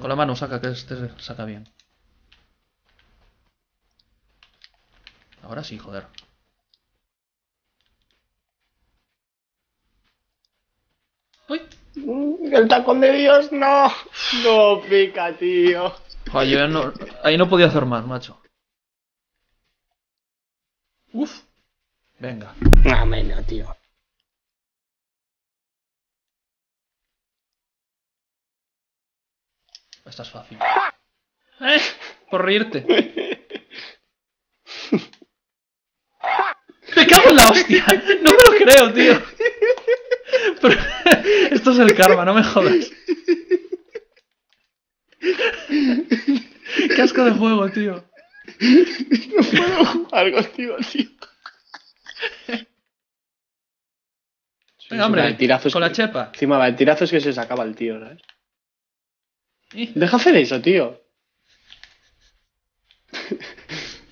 Con la mano saca, que este saca bien. Ahora sí, joder. ¡Uy! ¡El tacón de Dios! ¡No! ¡No pica, tío! Joder, no, ahí no podía hacer más, macho. ¡Uf! Venga. No, menos, tío. Esta es fácil. ¡Eh! Por reírte. ¡Me cago en la hostia! No me lo creo, tío. Pero esto es el karma, no me jodas. Qué asco de juego, tío. No puedo jugar contigo, tío. Venga, hombre, con la chepa. Encima va, el tirazo es que se sacaba el tío, ¿sabes? Deja hacer eso, tío.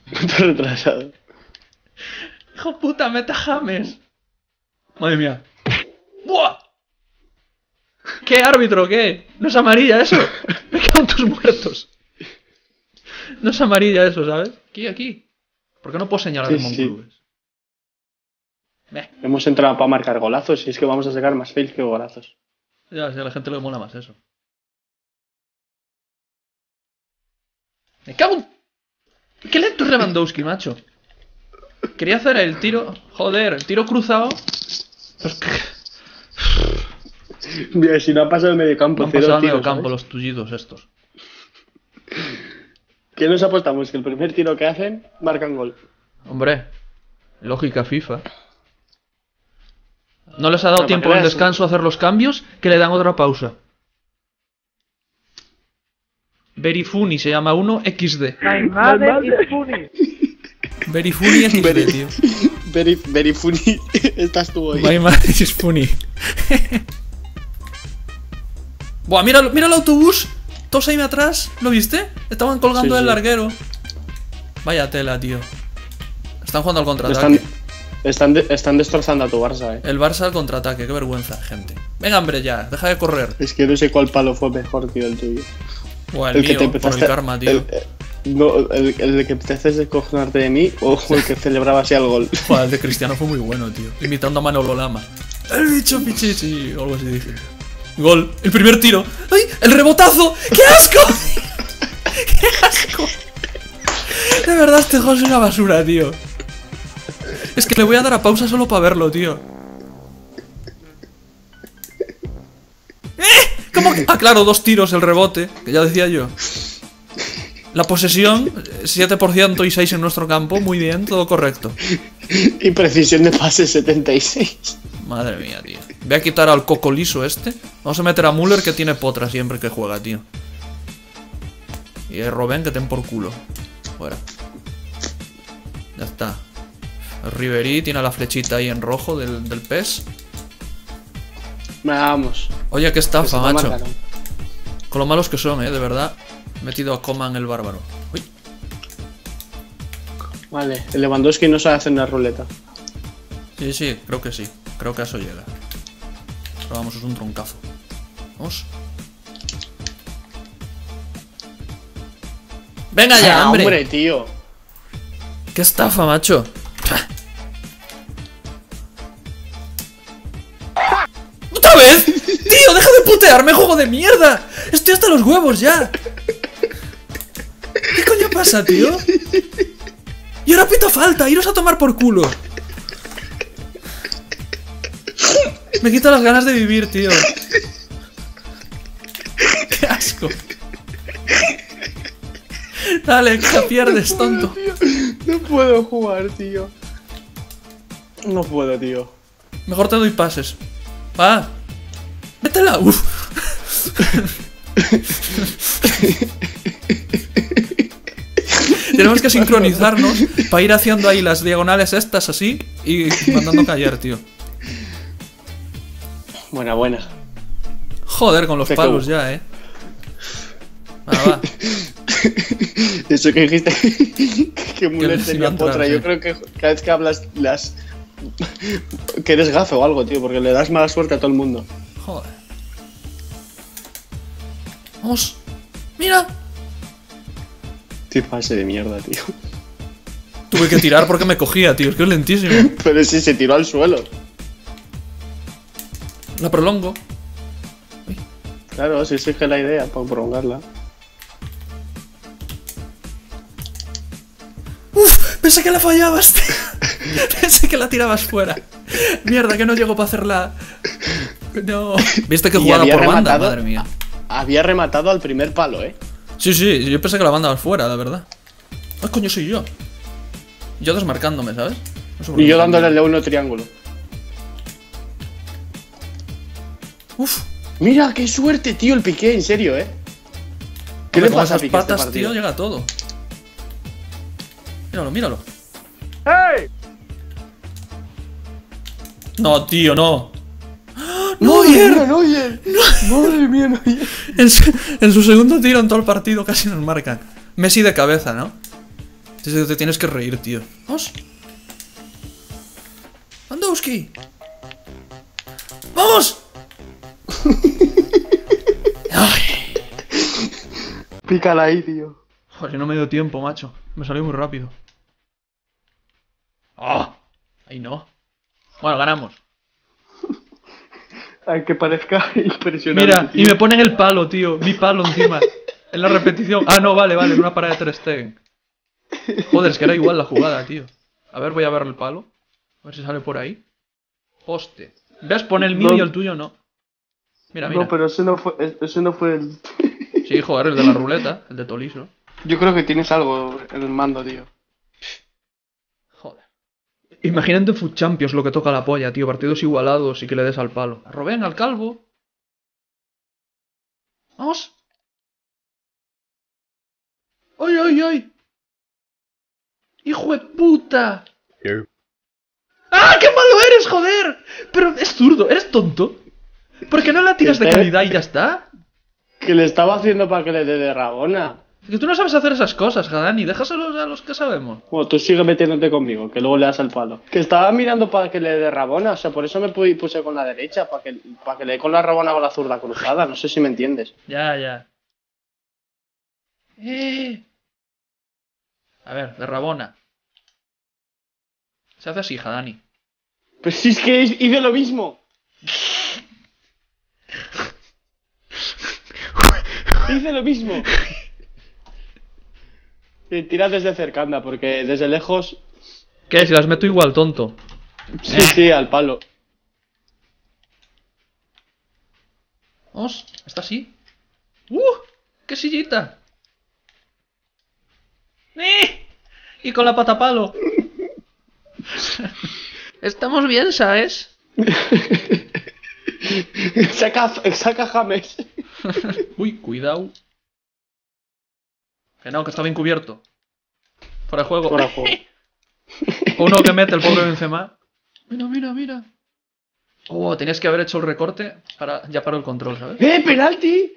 Puto retrasado. Hijo puta, meta James. Madre mía. ¡Buah! ¿Qué árbitro? ¿Qué? No es amarilla eso. Me cago en tus muertos. No es amarilla eso, ¿sabes? Aquí, aquí. ¿Por qué no puedo señalar de Monclubes? Hemos entrado para marcar golazos y es que vamos a sacar más fails que golazos. Ya, si a la gente le mola más eso. ¡Me cago en... ¡Qué lento es Lewandowski, macho! Quería hacer el tiro... Joder, el tiro cruzado... Pues... Mira, si no ha pasado el medio campo, no han pasado el medio campo los tullidos estos. ¿Qué nos apostamos? Que el primer tiro que hacen, marcan gol. Hombre, lógica FIFA. No les ha dado tiempo en descanso a hacer los cambios, que le dan otra pausa. Verifuni se llama uno, XD. Verifuni es XD, tío. Verifuni, estás tú hoy. My mother is funny. Buah, mira, mira el autobús. Todos ahí atrás, ¿lo viste? Estaban colgando del larguero. Vaya tela, tío. Están jugando al contraataque. Están destrozando a tu Barça, eh. El Barça al contraataque, qué vergüenza, gente. Venga, hombre, ya, deja de correr. Es que no sé cuál palo fue mejor, tío, el tuyo. O el mío, por el karma, tío. No, el que empezaste a descojonarte de mí o el que celebraba así al gol. Joder, el de Cristiano fue muy bueno, tío. Imitando a Manolo Lama. El bicho pichichi, o algo así dije. Gol, el primer tiro. ¡Ay! ¡El rebotazo! ¡Qué asco! ¡Qué asco! De verdad, este juego es una basura, tío. Es que le voy a dar a pausa solo para verlo, tío. ¿Eh? ¿Cómo que? Ah, claro, 2 tiros, el rebote, que ya decía yo. La posesión, 7% y 6 en nuestro campo, muy bien, todo correcto. Y precisión de pase 76. Madre mía, tío. Voy a quitar al coco liso este. Vamos a meter a Müller, que tiene potra siempre que juega, tío. Y a Robben, que ten por culo. Fuera. Ya está. El Ribery tiene la flechita ahí en rojo del PES. Vamos. Oye, qué estafa, macho. Con lo malos que son, de verdad. Metido a Coman el bárbaro. Uy. Vale, el Lewandowski no sabe hacer una ruleta. Sí, sí, creo que sí. Creo que a eso llega. Pero vamos, es un troncazo. Vamos. Venga ya, hombre. Hombre, tío. Qué estafa, macho. ¡Otra vez! ¡Tío, deja de putearme, juego de mierda! Estoy hasta los huevos ya. ¿Qué coño pasa, tío? Y ahora pita falta, iros a tomar por culo. Me quita las ganas de vivir, tío. Qué asco. Dale, que pierdes, tonto. No puedo jugar, tío. No puedo, tío. Mejor te doy pases. Va. Métela. Uf. Tenemos que sincronizarnos para ir haciendo ahí las diagonales estas así y mandando callar, tío. Buena, buena. Joder, con los palos ya, Ah, va. Eso que dijiste que Müller tenía potra. Yo creo que cada vez que hablas que eres gafe o algo, tío, porque le das mala suerte a todo el mundo. Joder. Vamos. ¡Mira! Qué pase de mierda, tío. Tuve que tirar porque me cogía, tío. Es que es lentísimo. Pero si se tiró al suelo. La prolongo. Claro, si surge la idea para prolongarla. ¡Uf! Pensé que la fallabas, tío. Pensé que la tirabas fuera. Mierda, que no llego para hacerla. No. ¿Viste que jugada por banda? Madre mía. Había rematado al primer palo, ¿eh? Sí, sí. Yo pensé que la banda va fuera, la verdad. ¡Ah, coño, soy yo! Yo desmarcándome, ¿sabes? No, y yo dándole el L1 triángulo. ¡Uf! Mira, qué suerte, tío, el piqué, en serio, ¿eh? ¿Qué le pasa a Piqué este partido? Tío, llega todo. Míralo, míralo. ¡Hey! No, tío, no. ¡No, Neuer! ¡No, Neuer! ¡Madre mía, Neuer! En su segundo tiro en todo el partido casi nos marcan. Messi de cabeza, ¿no? Te tienes que reír, tío. ¡Vamos! ¡Andowski! ¡Vamos! Pícala ahí, tío. Joder, no me dio tiempo, macho. Me salió muy rápido. ¡Ah! ¡Oh! Ahí no. Bueno, ganamos. Aunque parezca impresionante. Mira, tío, y me ponen el palo, tío. Mi palo encima. En la repetición. Ah, no, vale, vale. Una parada de Ter Stegen. Joder, es que era igual la jugada, tío. A ver, voy a ver el palo. A ver si sale por ahí. Poste. ¿Ves? Pone el mío, no, y el tuyo no. Mira, mira. No, pero ese no fue el... Sí, joder, el de la ruleta. El de Toliso. Yo creo que tienes algo en el mando, tío. Joder. Imagínate FUT Champions lo que toca la polla, tío. Partidos igualados y que le des al palo. A Robén, al calvo. ¡Vamos! ¡Ay, ay, ay! ¡Hijo de puta! Yeah. ¡Ah, qué malo eres, joder! Pero es zurdo, eres tonto. ¿Por qué no la tiras de calidad y ya está? Que le estaba haciendo para que le dé de Rabona. Que tú no sabes hacer esas cosas, Danny. Déjaselos a los que sabemos. Bueno, tú sigue metiéndote conmigo, que luego le das al palo. Que estaba mirando para que le dé Rabona. O sea, por eso me puse con la derecha. Para que le dé con la Rabona o la zurda cruzada. No sé si me entiendes. Ya, ya. A ver, de Rabona. Se hace así, JA_DANNY. Pues si es que hice lo mismo. Hice lo mismo. Tira desde cerca, anda, porque desde lejos... ¿Qué? Si las meto igual, tonto. Sí, sí, al palo. Vamos, está así. ¡Qué sillita! Y con la pata palo. Estamos bien, ¿sabes? Saca James. Uy, cuidado. Que no, que está bien cubierto. Fuera de juego. Fuera de juego. Uno que mete el pobre Benzema. Mira, mira, mira. Oh, tenías que haber hecho el recorte para... Ya paró el control, ¿sabes? ¡Eh, penalti!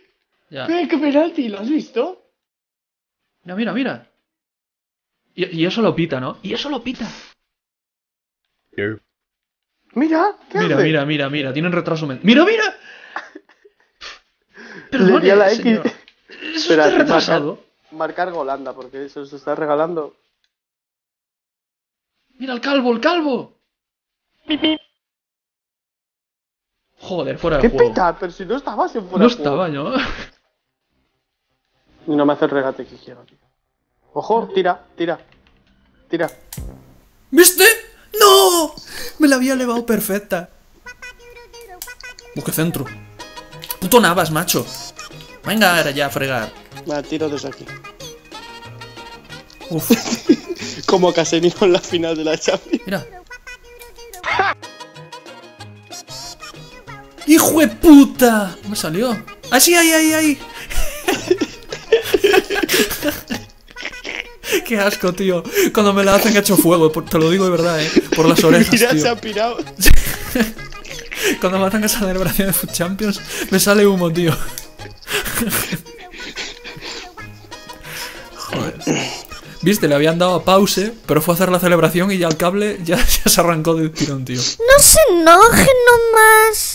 Ya. ¡Qué penalti! ¿Lo has visto? Mira, mira, mira. Y eso lo pita, ¿no? Y eso lo pita. Yeah. Mira, mira, hace? Mira, mira, mira, tienen retraso mental. ¡Mira, mira! Perdón, señor. Eso está retrasado. Marcar Holanda, porque eso se está regalando. ¡Mira el calvo, el calvo! Joder, fuera de juego. ¿Qué pita? Pero si no estaba, si fuera de juego. No estaba, ¿no? No me hace el regate que quiero, tío. Ojo, tira, tira. Tira. ¿Viste? ¡No! Me la había elevado perfecta. Busque centro. Puto Navas, macho. Venga, ahora ya a fregar. Va, tiro desde aquí. Uf. Como Casemiro en la final de la Champions. Mira. ¡Hijo de puta! Me salió. ¡Así, ahí, ahí, ahí! Qué asco, tío. Cuando me la hacen hecho fuego, te lo digo de verdad, por las orejas. Mira, tío, se ha pirado. Cuando me hacen esa celebración de FUT Champions, me sale humo, tío. Joder. Viste, le habían dado a pause, pero fue a hacer la celebración y ya el cable ya se arrancó del tirón, tío. No se enoje nomás.